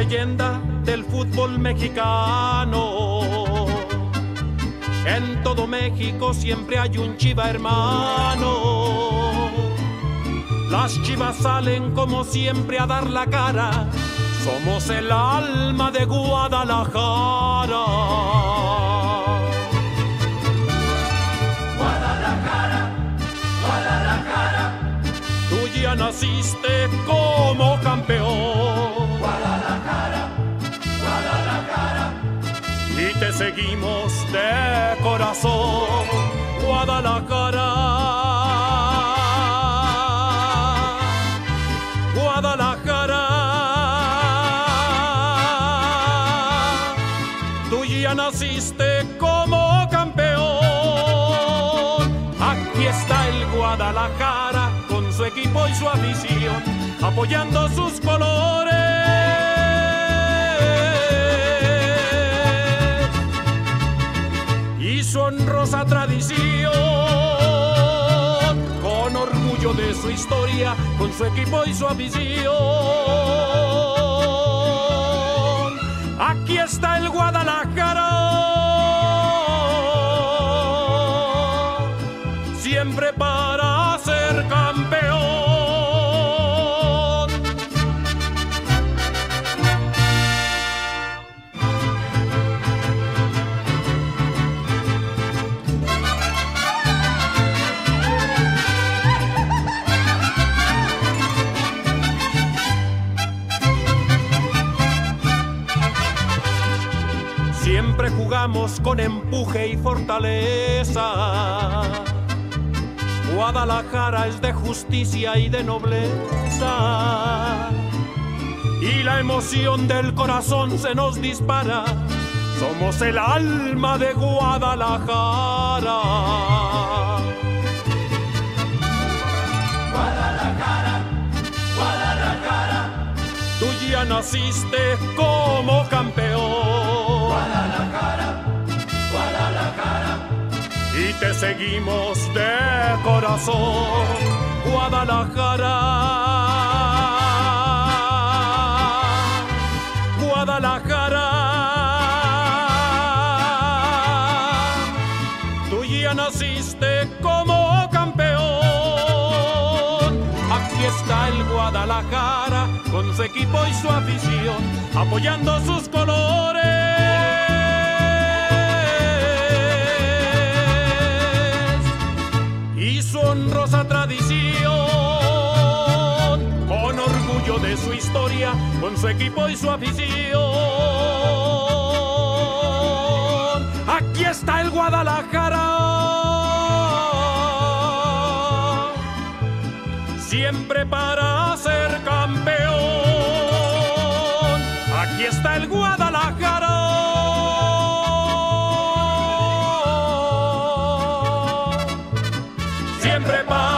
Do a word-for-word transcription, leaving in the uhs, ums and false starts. leyenda del fútbol mexicano. En todo México siempre hay un Chiva hermano. Las Chivas salen como siempre a dar la cara. Somos el alma de Guadalajara. Guadalajara, Guadalajara, tú ya naciste como campeón. Guadalajara, Guadalajara, y te seguimos de corazón. Guadalajara, naciste como campeón. Aquí está el Guadalajara con su equipo y su afición, apoyando sus colores y su honrosa tradición, con orgullo de su historia, con su equipo y su afición. Aquí está el Guadalajara, siempre para ser campeón. Siempre jugamos con empuje y fortaleza. Guadalajara es de justicia y de nobleza. Y la emoción del corazón se nos dispara. Somos el alma de Guadalajara. Guadalajara, Guadalajara, tú ya naciste como campeón. Guadalajara, Guadalajara, y te seguimos de corazón. Guadalajara, Guadalajara, tú ya naciste como campeón. Aquí está el Guadalajara con su equipo y su afición, apoyando sus colores y su honrosa tradición, con orgullo de su historia, con su equipo y su afición. Aquí está el Guadalajara, siempre para ser campeón. Aquí está el Guadalajara, siempre para